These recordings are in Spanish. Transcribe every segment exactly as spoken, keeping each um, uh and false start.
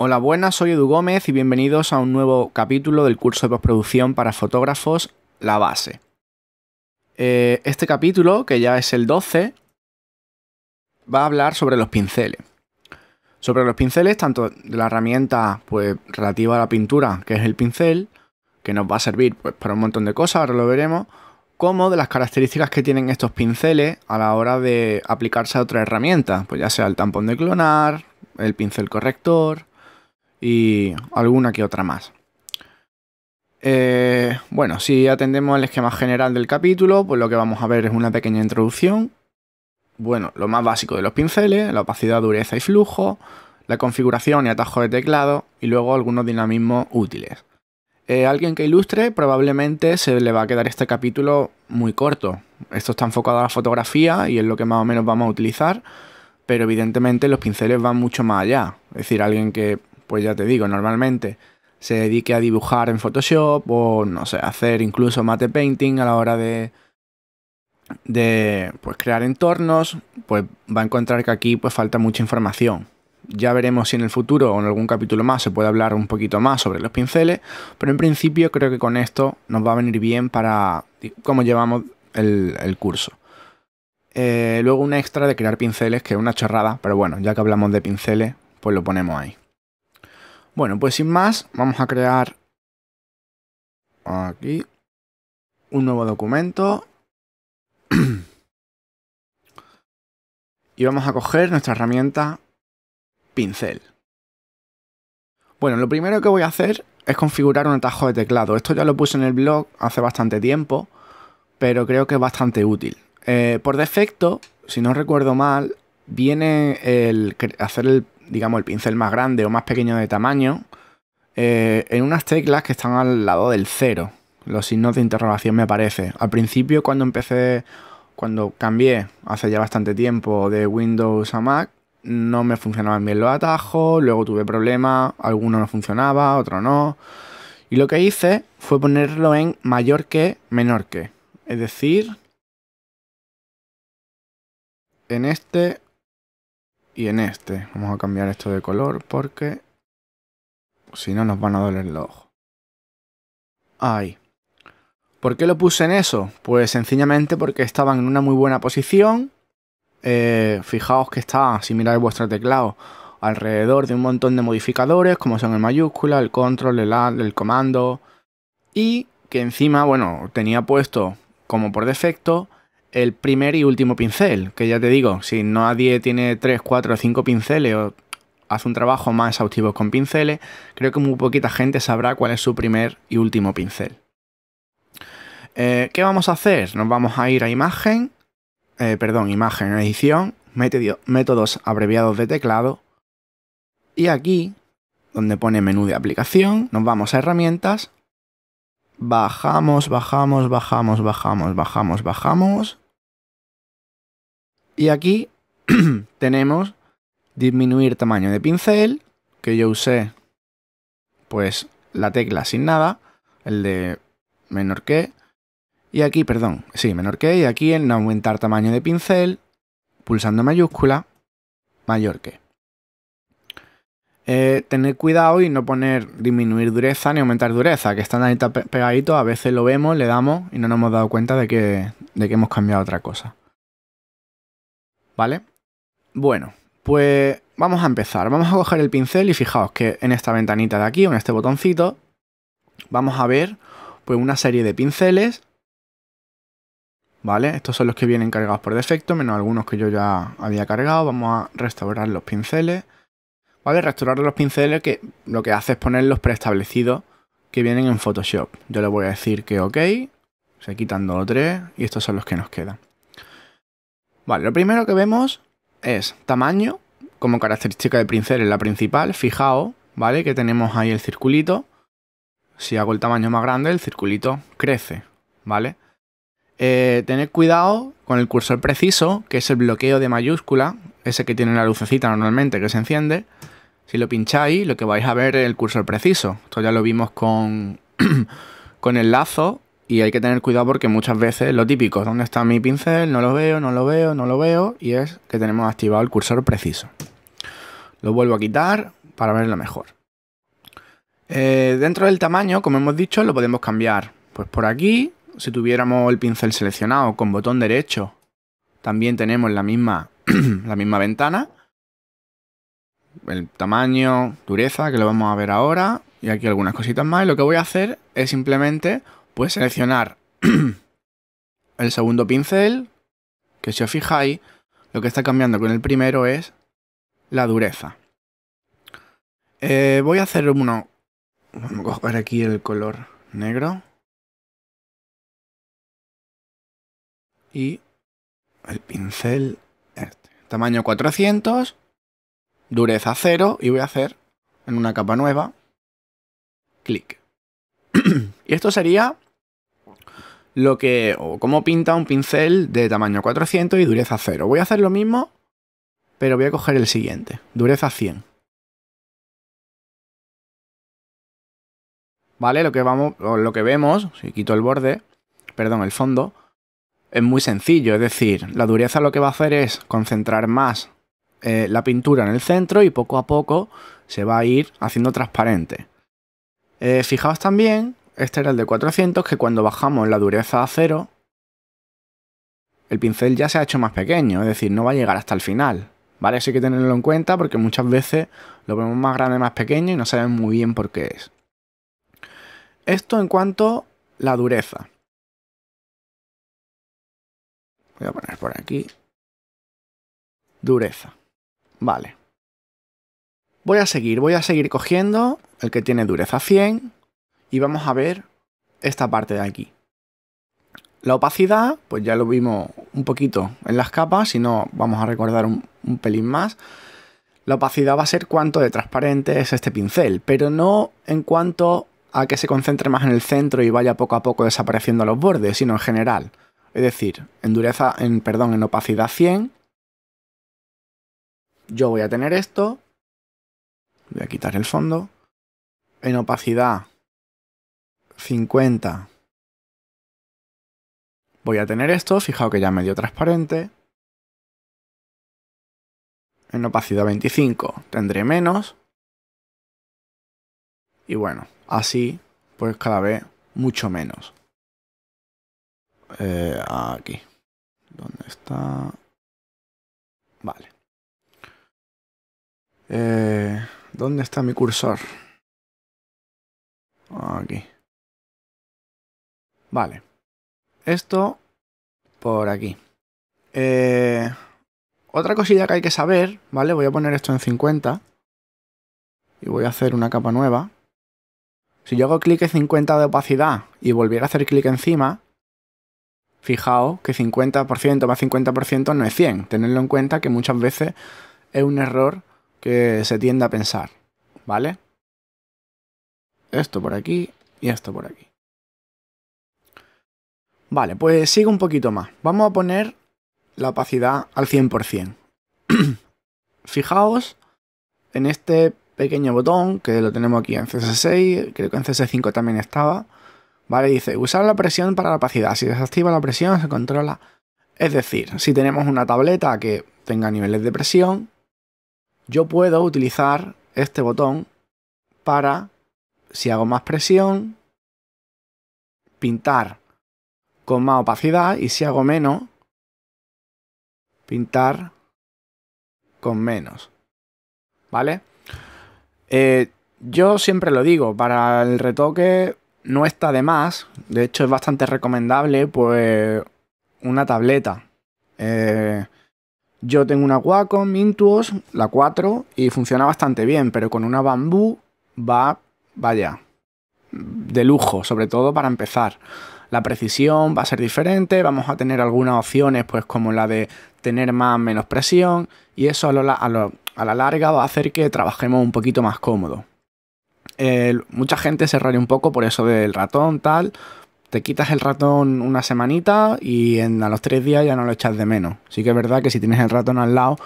Hola, buenas, soy Edu Gómez y bienvenidos a un nuevo capítulo del curso de postproducción para fotógrafos, La Base. Eh, este capítulo, que ya es el doce, va a hablar sobre los pinceles. Sobre los pinceles, tanto de la herramienta pues, relativa a la pintura, que es el pincel, que nos va a servir pues, para un montón de cosas, ahora lo veremos, como de las características que tienen estos pinceles a la hora de aplicarse a otras herramientas, pues ya sea el tampón de clonar, el pincel corrector y alguna que otra más. Eh, bueno, si atendemos al esquema general del capítulo, pues lo que vamos a ver es una pequeña introducción. Bueno, lo más básico de los pinceles, la opacidad, dureza y flujo, la configuración y atajos de teclado, y luego algunos dinamismos útiles. Eh, alguien que ilustre probablemente se le va a quedar este capítulo muy corto. Esto está enfocado a la fotografía y es lo que más o menos vamos a utilizar, pero evidentemente los pinceles van mucho más allá. Es decir, alguien que... pues ya te digo, normalmente se dedique a dibujar en Photoshop o, no sé, hacer incluso matte painting a la hora de, de pues, crear entornos, pues va a encontrar que aquí pues, falta mucha información. Ya veremos si en el futuro o en algún capítulo más se puede hablar un poquito más sobre los pinceles, pero en principio creo que con esto nos va a venir bien para cómo llevamos el, el curso. Eh, luego un extra de crear pinceles, que es una chorrada, pero bueno, ya que hablamos de pinceles, pues lo ponemos ahí. Bueno, pues sin más, vamos a crear aquí un nuevo documento y vamos a coger nuestra herramienta pincel. Bueno, lo primero que voy a hacer es configurar un atajo de teclado. Esto ya lo puse en el blog hace bastante tiempo, pero creo que es bastante útil. Eh, por defecto, si no recuerdo mal, viene el hacer el... digamos, el pincel más grande o más pequeño de tamaño, eh, en unas teclas que están al lado del cero, los signos de interrogación me parece. Al principio, cuando empecé, cuando cambié, hace ya bastante tiempo, de Windows a Mac, no me funcionaban bien los atajos, luego tuve problemas, alguno no funcionaba, otro no. Y lo que hice fue ponerlo en mayor que, menor que. Es decir, en este... y en este. Vamos a cambiar esto de color porque si no nos van a doler los ojos. Ahí. ¿Por qué lo puse en eso? Pues sencillamente porque estaban en una muy buena posición. Eh, fijaos que está, si miráis vuestro teclado, alrededor de un montón de modificadores como son el mayúscula, el control, el alt, el comando. Y que encima, bueno, tenía puesto como por defecto el primer y último pincel, que ya te digo, si nadie tiene tres, cuatro o cinco pinceles o hace un trabajo más exhaustivo con pinceles, creo que muy poquita gente sabrá cuál es su primer y último pincel. Eh, ¿Qué vamos a hacer? Nos vamos a ir a imagen, eh, perdón, imagen, edición, método, métodos abreviados de teclado, y aquí, donde pone menú de aplicación, nos vamos a herramientas, bajamos, bajamos, bajamos, bajamos, bajamos, bajamos. Y aquí tenemos disminuir tamaño de pincel, que yo usé pues la tecla sin nada, el de menor que, y aquí, perdón, sí, menor que, y aquí en aumentar tamaño de pincel, pulsando mayúscula, mayor que. Eh, tener cuidado y no poner disminuir dureza ni aumentar dureza, que están ahí pegaditos, a veces lo vemos, le damos y no nos hemos dado cuenta de que, de que hemos cambiado otra cosa. ¿Vale? Bueno, pues vamos a empezar. Vamos a coger el pincel y fijaos que en esta ventanita de aquí, o en este botoncito, vamos a ver pues una serie de pinceles. ¿Vale? Estos son los que vienen cargados por defecto, menos algunos que yo ya había cargado. Vamos a restaurar los pinceles. ¿Vale? Restaurar los pinceles que lo que hace es ponerlos preestablecidos que vienen en Photoshop. Yo le voy a decir que ok, se quitan dos o tres y estos son los que nos quedan. Vale, lo primero que vemos es tamaño como característica de pincel en la principal. Fijaos, ¿vale? Que tenemos ahí el circulito. Si hago el tamaño más grande, el circulito crece, ¿vale? Eh, tened cuidado con el cursor preciso, que es el bloqueo de mayúscula, ese que tiene la lucecita normalmente que se enciende. Si lo pincháis, lo que vais a ver es el cursor preciso. Esto ya lo vimos con, con el lazo y hay que tener cuidado porque muchas veces lo típico, ¿dónde está mi pincel? No lo veo, no lo veo, no lo veo, y es que tenemos activado el cursor preciso. Lo vuelvo a quitar, para verlo mejor. Eh, dentro del tamaño, como hemos dicho, lo podemos cambiar. Pues por aquí, si tuviéramos el pincel seleccionado con botón derecho, también tenemos la misma, la misma ventana. El tamaño, dureza, que lo vamos a ver ahora. Y aquí algunas cositas más. Y lo que voy a hacer es simplemente pues, seleccionar el segundo pincel, que si os fijáis, lo que está cambiando con el primero es la dureza. Eh, voy a hacer uno... Vamos a coger aquí el color negro. Y el pincel este. Tamaño cuatrocientos. Dureza cero. Y voy a hacer en una capa nueva. Clic. Y esto sería lo que... o cómo pinta un pincel de tamaño cuatrocientos y dureza cero. Voy a hacer lo mismo, pero voy a coger el siguiente. Dureza cien. ¿Vale? Lo que, vamos, lo que vemos, si quito el borde, perdón, el fondo, es muy sencillo. Es decir, la dureza lo que va a hacer es concentrar más eh, la pintura en el centro y poco a poco se va a ir haciendo transparente. Eh, fijaos también, este era el de cuatrocientos, que cuando bajamos la dureza a cero, el pincel ya se ha hecho más pequeño. Es decir, no va a llegar hasta el final. ¿Vale? Eso hay que tenerlo en cuenta porque muchas veces lo vemos más grande, más pequeño y no sabemos muy bien por qué es. Esto en cuanto a la dureza. Voy a poner por aquí. Dureza. Vale. Voy a seguir. Voy a seguir cogiendo el que tiene dureza cien. Y vamos a ver esta parte de aquí. La opacidad, pues ya lo vimos un poquito en las capas. Si no, vamos a recordar un, un pelín más. La opacidad va a ser cuánto de transparente es este pincel. Pero no en cuanto... a que se concentre más en el centro y vaya poco a poco desapareciendo los bordes, sino en general. Es decir, en dureza, en, perdón, en opacidad cien, yo voy a tener esto, voy a quitar el fondo, en opacidad cincuenta voy a tener esto, fijaos que ya medio transparente, en opacidad veinticinco tendré menos, y bueno, así, pues cada vez mucho menos. Eh, aquí. ¿Dónde está? Vale. Eh, ¿Dónde está mi cursor? Aquí. Vale. Esto por aquí. Eh, otra cosilla que hay que saber, ¿vale? Voy a poner esto en cincuenta. Y voy a hacer una capa nueva. Si yo hago clic en cincuenta de opacidad y volviera a hacer clic encima, fijaos que cincuenta por ciento más cincuenta por ciento no es cien. Tenedlo en cuenta que muchas veces es un error que se tiende a pensar, ¿vale? Esto por aquí y esto por aquí. Vale, pues sigo un poquito más. Vamos a poner la opacidad al cien por ciento. Fijaos en este pequeño botón, que lo tenemos aquí en C S seis, creo que en C S cinco también estaba, ¿vale? Dice, usar la presión para la opacidad, si desactiva la presión se controla, es decir, si tenemos una tableta que tenga niveles de presión, yo puedo utilizar este botón para, si hago más presión, pintar con más opacidad y si hago menos, pintar con menos, ¿vale? Eh, yo siempre lo digo, para el retoque no está de más, de hecho es bastante recomendable pues una tableta. Eh, yo tengo una Wacom, Intuos, la cuatro, y funciona bastante bien, pero con una Bamboo va, vaya, de lujo, sobre todo para empezar. La precisión va a ser diferente, vamos a tener algunas opciones pues como la de tener más o menos presión y eso a lo, a lo, a la larga va a hacer que trabajemos un poquito más cómodo. Eh, mucha gente se raya un poco por eso del ratón, tal. Te quitas el ratón una semanita y en, a los tres días ya no lo echas de menos. Sí que es verdad que si tienes el ratón al lado,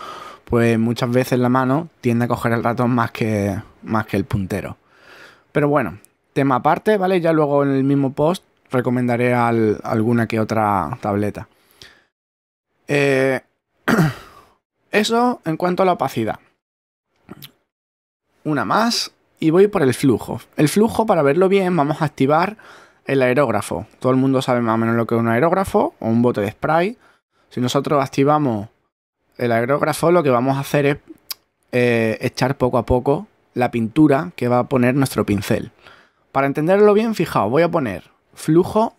pues muchas veces la mano tiende a coger el ratón más que, más que el puntero. Pero bueno, tema aparte, ¿vale? Ya luego en el mismo post recomendaré al, alguna que otra tableta. Eh, eso en cuanto a la opacidad. una más y voy por el flujo. El flujo, para verlo bien, vamos a activar el aerógrafo. Todo el mundo sabe más o menos lo que es un aerógrafo o un bote de spray. Si nosotros activamos el aerógrafo, lo que vamos a hacer es eh, echar poco a poco la pintura que va a poner nuestro pincel. Para entenderlo bien, fijaos, voy a poner flujo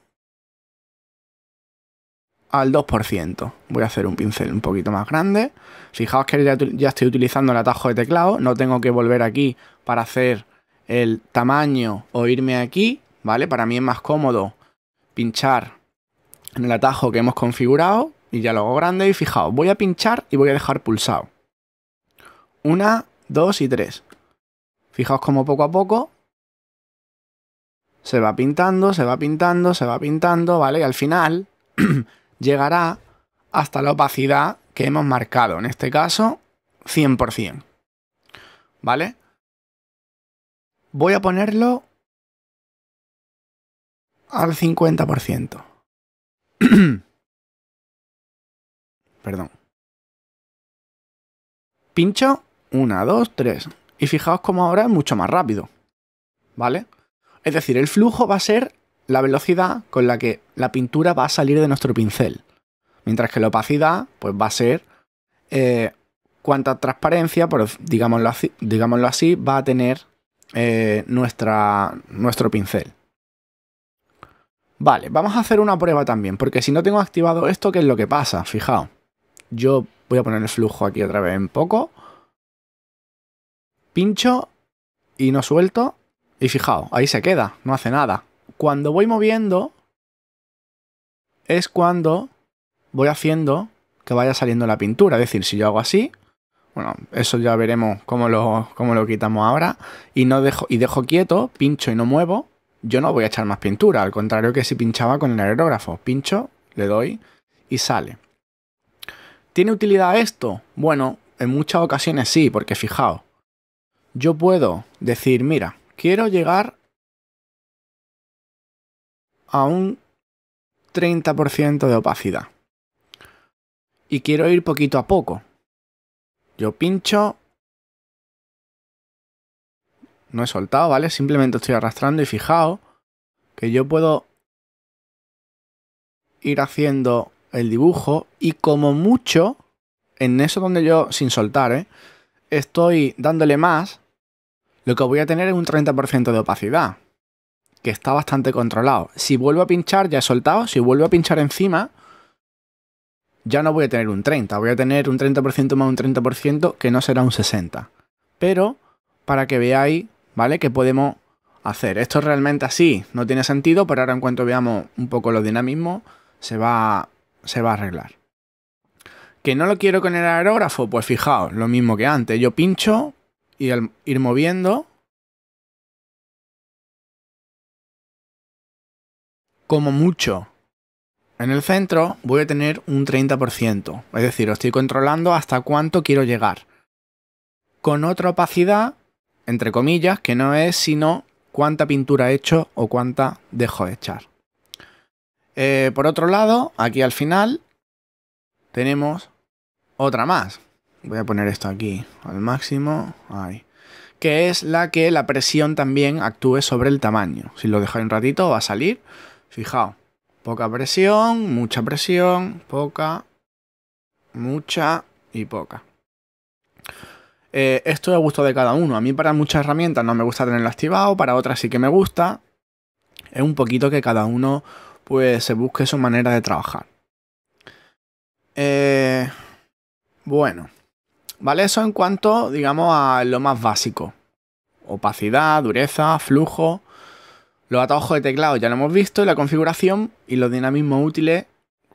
al dos por ciento. Voy a hacer un pincel un poquito más grande. Fijaos que ya, ya estoy utilizando el atajo de teclado. No tengo que volver aquí para hacer el tamaño o irme aquí, ¿vale? Para mí es más cómodo pinchar en el atajo que hemos configurado y ya lo hago grande. Y fijaos, voy a pinchar y voy a dejar pulsado. Una, dos y tres. Fijaos como poco a poco se va pintando, se va pintando, se va pintando, ¿vale? Y al final llegará hasta la opacidad que hemos marcado, en este caso cien por ciento, ¿vale? Voy a ponerlo al cincuenta por ciento. Perdón. Pincho uno, dos, tres y fijaos como ahora es mucho más rápido, ¿vale? Es decir, el flujo va a ser la velocidad con la que la pintura va a salir de nuestro pincel. Mientras que la opacidad, pues va a ser eh, cuánta transparencia, por, digámoslo, así, digámoslo así, va a tener eh, nuestra, nuestro pincel. Vale, vamos a hacer una prueba también, porque si no tengo activado esto, ¿qué es lo que pasa? Fijaos, yo voy a poner el flujo aquí otra vez en poco. Pincho y no suelto. Y fijaos, ahí se queda, no hace nada. Cuando voy moviendo es cuando voy haciendo que vaya saliendo la pintura. Es decir, si yo hago así, bueno, eso ya veremos cómo lo, cómo lo quitamos ahora. Y, no dejo, y dejo quieto, pincho y no muevo, yo no voy a echar más pintura. Al contrario que si pinchaba con el aerógrafo. Pincho, le doy y sale. ¿Tiene utilidad esto? Bueno, en muchas ocasiones sí, porque fijaos, yo puedo decir, mira, quiero llegar a un treinta por ciento de opacidad. Y quiero ir poquito a poco. Yo pincho. No he soltado, ¿vale? Simplemente estoy arrastrando y fijaos que yo puedo ir haciendo el dibujo y como mucho, en eso donde yo, sin soltar, ¿eh? Estoy dándole más, lo que voy a tener es un treinta por ciento de opacidad, que está bastante controlado. Si vuelvo a pinchar, ya he soltado, si vuelvo a pinchar encima, ya no voy a tener un treinta, voy a tener un treinta por ciento más un treinta por ciento, que no será un sesenta. Pero, para que veáis, ¿vale?, que podemos hacer. Esto realmente así no tiene sentido, pero ahora en cuanto veamos un poco los dinamismos, se va, se va a arreglar. ¿Que no lo quiero con el aerógrafo? Pues fijaos, lo mismo que antes, yo pincho y al ir moviendo, como mucho en el centro, voy a tener un treinta por ciento. Es decir, estoy controlando hasta cuánto quiero llegar. Con otra opacidad, entre comillas, que no es sino cuánta pintura he hecho o cuánta dejo de echar. Eh, por otro lado, aquí al final tenemos otra más. Voy a poner esto aquí al máximo. Ahí. Que es la que la presión también actúe sobre el tamaño. Si lo dejáis un ratito va a salir. Fijaos, poca presión, mucha presión, poca, mucha y poca. Eh, esto es a gusto de cada uno. A mí para muchas herramientas no me gusta tenerlo activado, para otras sí que me gusta. Es un poquito que cada uno pues se busque su manera de trabajar. Eh, bueno, vale, eso en cuanto, digamos, a lo más básico. Opacidad, dureza, flujo. Los atajos de teclado ya lo hemos visto, y la configuración y los dinamismos útiles,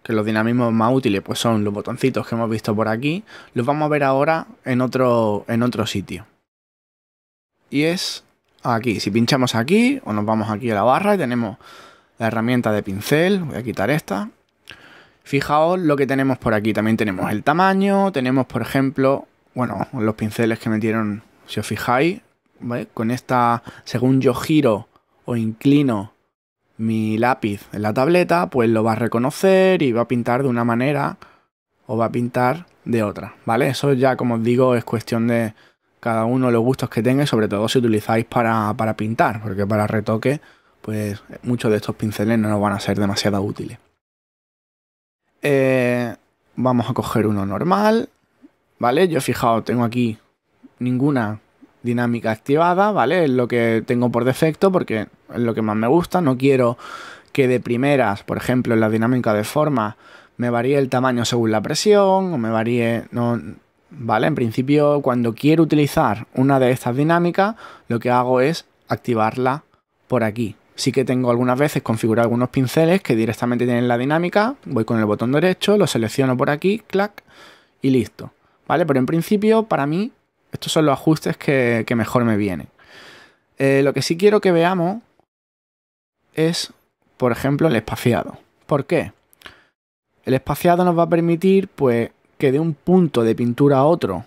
que los dinamismos más útiles pues son los botoncitos que hemos visto por aquí, los vamos a ver ahora en otro, en otro sitio. Y es aquí, si pinchamos aquí o nos vamos aquí a la barra y tenemos la herramienta de pincel, voy a quitar esta. Fijaos lo que tenemos por aquí, también tenemos el tamaño, tenemos por ejemplo, bueno, los pinceles que metieron, si os fijáis, ¿vale? Con esta, según yo giro o inclino mi lápiz en la tableta, pues lo va a reconocer y va a pintar de una manera o va a pintar de otra, ¿vale? Eso ya, como os digo, es cuestión de, cada uno los gustos que tenga, y sobre todo si utilizáis para, para pintar, porque para retoque pues muchos de estos pinceles no nos van a ser demasiado útiles. Eh, vamos a coger uno normal, ¿vale? Yo, fijaos, tengo aquí ninguna dinámica activada, ¿vale? Es lo que tengo por defecto porque es lo que más me gusta. No quiero que de primeras, por ejemplo, en la dinámica de forma, me varíe el tamaño según la presión o me varíe... No, ¿vale? En principio, cuando quiero utilizar una de estas dinámicas, lo que hago es activarla por aquí. Sí que tengo algunas veces configurado algunos pinceles que directamente tienen la dinámica. Voy con el botón derecho, lo selecciono por aquí, clac, y listo, ¿vale? Pero en principio, para mí, estos son los ajustes que, que mejor me vienen. Eh, lo que sí quiero que veamos es, por ejemplo, el espaciado. ¿Por qué? El espaciado nos va a permitir, pues, que de un punto de pintura a otro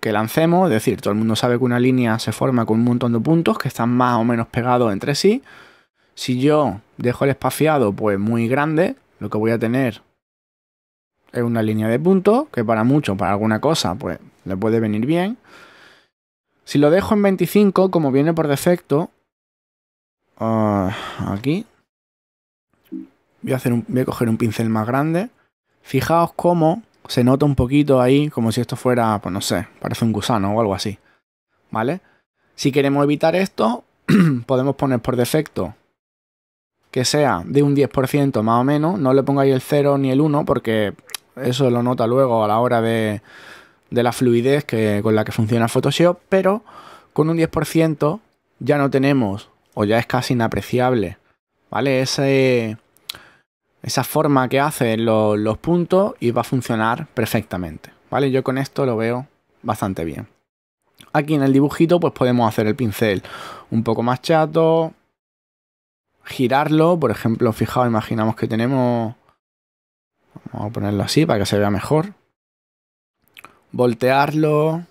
que lancemos, es decir, todo el mundo sabe que una línea se forma con un montón de puntos que están más o menos pegados entre sí. Si yo dejo el espaciado pues muy grande, lo que voy a tener es una línea de puntos que para muchos, para alguna cosa, pues le puede venir bien. Si lo dejo en veinticinco, como viene por defecto, uh, aquí, voy a, hacer un, voy a coger un pincel más grande. Fijaos cómo se nota un poquito ahí, como si esto fuera, pues no sé, parece un gusano o algo así, ¿vale? Si queremos evitar esto, podemos poner por defecto que sea de un diez por ciento más o menos. No le pongáis el cero ni el uno porque eso lo nota luego a la hora de, de la fluidez que, con la que funciona Photoshop, pero con un diez por ciento ya no tenemos, o ya es casi inapreciable, ¿vale? Ese... esa forma que hacen los, los puntos, y va a funcionar perfectamente, ¿vale? Yo con esto lo veo bastante bien. Aquí en el dibujito pues podemos hacer el pincel un poco más chato, girarlo, por ejemplo, fijaos, imaginamos que tenemos... Vamos a ponerlo así para que se vea mejor. Voltearlo,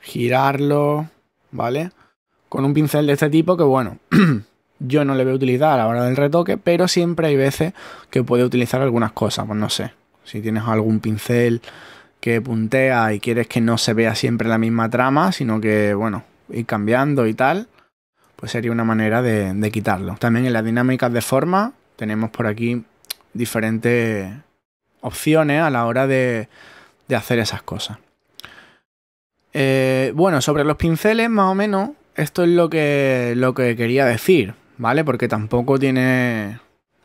girarlo, ¿vale? Con un pincel de este tipo que, bueno... yo no le voy a utilizar a la hora del retoque, pero siempre hay veces que puede utilizar algunas cosas. Pues no sé, si tienes algún pincel que puntea y quieres que no se vea siempre la misma trama, sino que, bueno, ir cambiando y tal, pues sería una manera de, de quitarlo. También en las dinámicas de forma tenemos por aquí diferentes opciones a la hora de, de hacer esas cosas. Eh, bueno, sobre los pinceles, más o menos, esto es lo que, lo que quería decir, ¿vale? Porque tampoco tiene...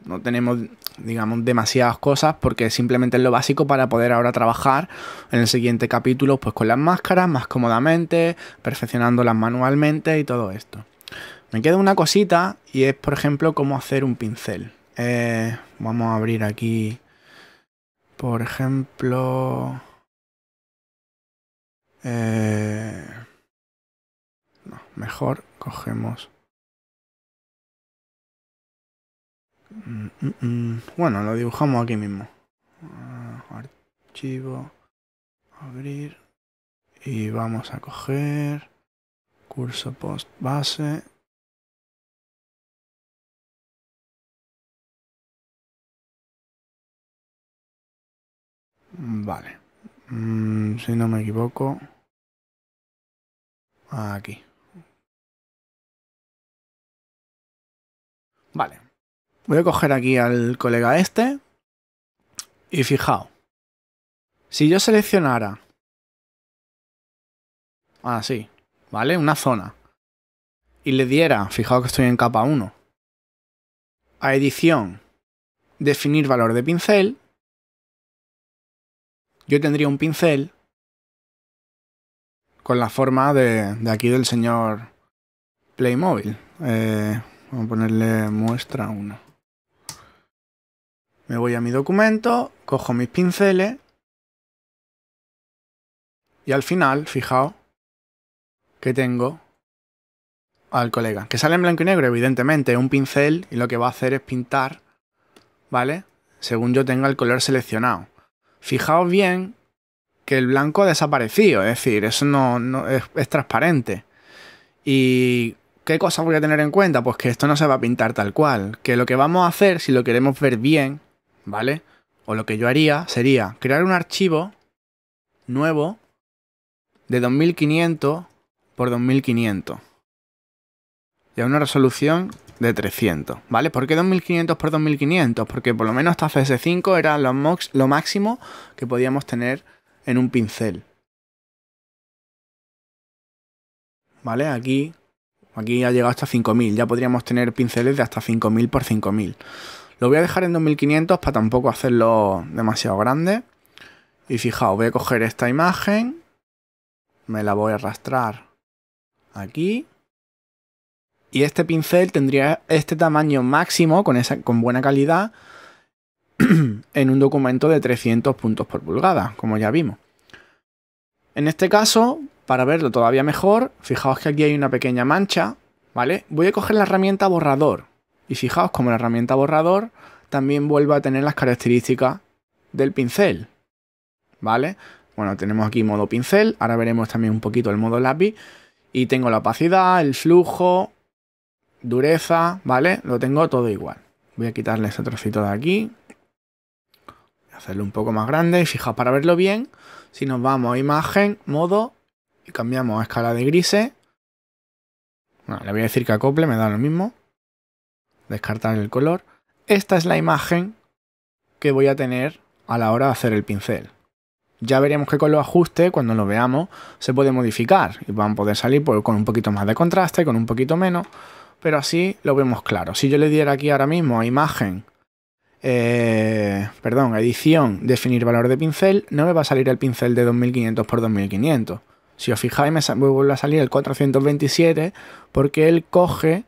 no tenemos, digamos, demasiadas cosas, porque simplemente es lo básico para poder ahora trabajar en el siguiente capítulo pues con las máscaras más cómodamente, perfeccionándolas manualmente y todo esto. Me queda una cosita y es, por ejemplo, cómo hacer un pincel. Eh, vamos a abrir aquí, por ejemplo... Eh, no, mejor cogemos... Bueno, lo dibujamos aquí mismo. Archivo, abrir, y vamos a coger curso post base. Vale, si no me equivoco, aquí. Vale. Voy a coger aquí al colega este y fijaos, si yo seleccionara así, ¿vale? Una zona y le diera, fijaos que estoy en capa uno, a edición, definir valor de pincel, yo tendría un pincel con la forma de, de aquí del señor Playmobil. Eh, vamos a ponerle muestra uno. Me voy a mi documento, cojo mis pinceles y al final, fijaos, que tengo al colega. Que sale en blanco y negro, evidentemente, es un pincel y lo que va a hacer es pintar, ¿vale? Según yo tenga el color seleccionado. Fijaos bien que el blanco ha desaparecido, es decir, eso no, no es, es transparente. Y... ¿qué cosas voy a tener en cuenta? Pues que esto no se va a pintar tal cual. Que lo que vamos a hacer, si lo queremos ver bien, ¿vale? O lo que yo haría sería crear un archivo nuevo de dos mil quinientos por dos mil quinientos y a una resolución de trescientos, ¿vale? ¿Por qué dos mil quinientos por dos mil quinientos? Porque por lo menos hasta C S cinco era lo, mox, lo máximo que podíamos tener en un pincel. ¿Vale? Aquí, aquí ha llegado hasta cinco mil. Ya podríamos tener pinceles de hasta cinco mil por cinco mil. Lo voy a dejar en dos mil quinientos para tampoco hacerlo demasiado grande. Y fijaos, voy a coger esta imagen. Me la voy a arrastrar aquí. Y este pincel tendría este tamaño máximo con, esa, con buena calidad en un documento de trescientos puntos por pulgada, como ya vimos. En este caso, para verlo todavía mejor, fijaos que aquí hay una pequeña mancha, ¿vale? Voy a coger la herramienta borrador y fijaos como la herramienta borrador también vuelve a tener las características del pincel, ¿vale? Bueno, tenemos aquí modo pincel, ahora veremos también un poquito el modo lápiz y tengo la opacidad, el flujo, dureza, ¿vale? Lo tengo todo igual. Voy a quitarle ese trocito de aquí. Voy a hacerlo un poco más grande. Y fijaos, para verlo bien, si nos vamos a imagen, modo, y cambiamos a escala de grises. Bueno, le voy a decir que acople, me da lo mismo. Descartar el color. Esta es la imagen que voy a tener a la hora de hacer el pincel. Ya veremos que con los ajustes, cuando lo veamos, se puede modificar. Y van a poder salir por, con un poquito más de contraste, con un poquito menos. Pero así lo vemos claro. Si yo le diera aquí ahora mismo a imagen, eh, perdón, edición, definir valor de pincel, no me va a salir el pincel de dos mil quinientos por dos mil quinientos. Si os fijáis, me, me vuelve a salir el cuatrocientos veintisiete porque él coge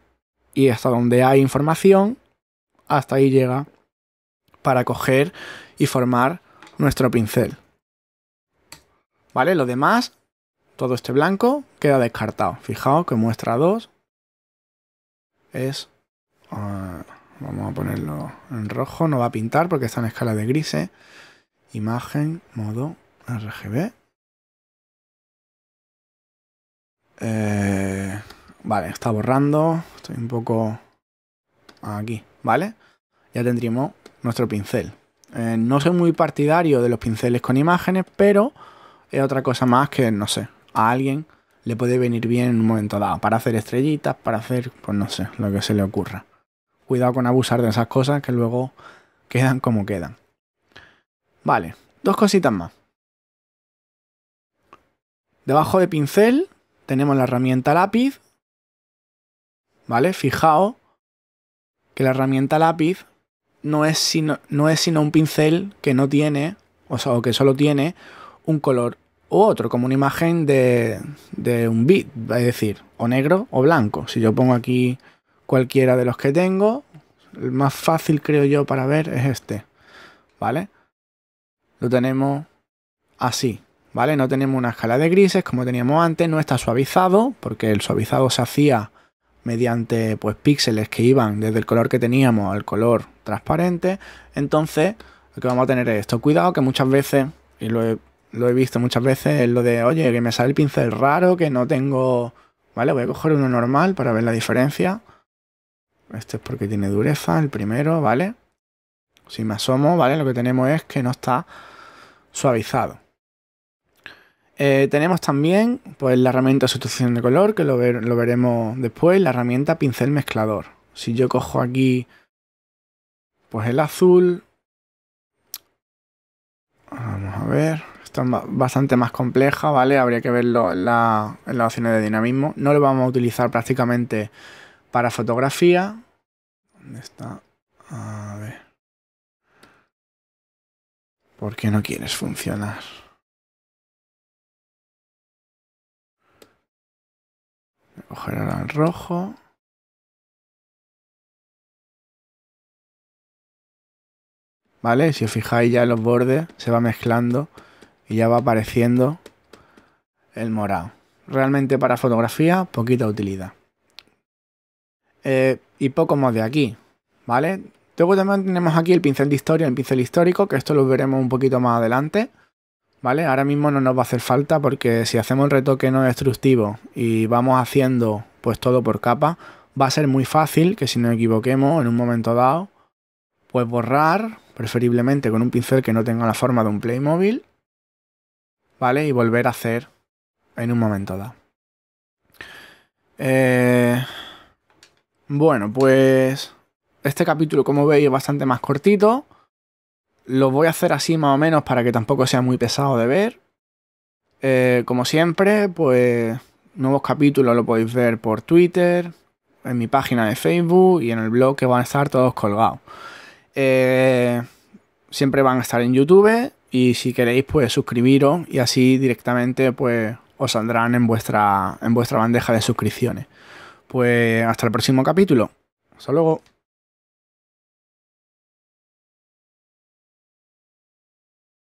y hasta donde hay información, hasta ahí llega para coger y formar nuestro pincel. ¿Vale? Lo demás, todo este blanco queda descartado. Fijaos que muestra dos. Es, uh, vamos a ponerlo en rojo, no va a pintar porque está en escala de grises, imagen, modo, R G B, eh, vale, está borrando, estoy un poco aquí, ¿vale? Ya tendríamos nuestro pincel. Eh, no soy muy partidario de los pinceles con imágenes, pero es otra cosa más que, no sé, a alguien le puede venir bien en un momento dado, para hacer estrellitas, para hacer, pues no sé, lo que se le ocurra. Cuidado con abusar de esas cosas que luego quedan como quedan. Vale, dos cositas más. Debajo de pincel tenemos la herramienta lápiz. Vale, fijaos que la herramienta lápiz no es sino, no es sino un pincel que no tiene, o sea, o que solo tiene un color u otro, como una imagen de, de un bit, es decir, o negro o blanco. Si yo pongo aquí cualquiera de los que tengo, el más fácil creo yo para ver es este, ¿vale? Lo tenemos así, ¿vale? No tenemos una escala de grises como teníamos antes, no está suavizado, porque el suavizado se hacía mediante pues píxeles que iban desde el color que teníamos al color transparente. Entonces, lo que vamos a tener es esto. Cuidado que muchas veces, y lo he Lo he visto muchas veces, es lo de, oye, que me sale el pincel raro, que no tengo... Vale, voy a coger uno normal para ver la diferencia. Este es porque tiene dureza, el primero, ¿vale? Si me asomo, ¿vale? Lo que tenemos es que no está suavizado. Eh, tenemos también, pues, la herramienta de sustitución de color, que lo, ver, lo veremos después, la herramienta pincel mezclador. Si yo cojo aquí, pues, el azul... Vamos a ver... Esta es bastante más compleja, ¿vale? Habría que verlo en, la, en las opciones de dinamismo. No lo vamos a utilizar prácticamente para fotografía. ¿Dónde está? A ver. ¿Por qué no quieres funcionar? Voy a coger ahora el rojo. ¿Vale? Si os fijáis ya en los bordes se va mezclando. Y ya va apareciendo el morado. Realmente para fotografía, poquita utilidad. Eh, y poco más de aquí, ¿vale? Luego también tenemos aquí el pincel de historia, el pincel histórico, que esto lo veremos un poquito más adelante, ¿vale? Ahora mismo no nos va a hacer falta porque si hacemos el retoque no destructivo y vamos haciendo pues todo por capa, va a ser muy fácil que si nos equivoquemos en un momento dado, pues borrar, preferiblemente con un pincel que no tenga la forma de un Playmobil, ¿vale? Y volver a hacer en un momento dado. Eh, bueno, pues este capítulo, como veis, es bastante más cortito. Lo voy a hacer así más o menos para que tampoco sea muy pesado de ver. Eh, como siempre, pues nuevos capítulos lo podéis ver por Twitter, en mi página de Facebook y en el blog, que van a estar todos colgados. Eh, siempre van a estar en YouTube, y si queréis, pues suscribiros y así directamente pues os saldrán en vuestra, en vuestra bandeja de suscripciones. Pues hasta el próximo capítulo. Hasta luego.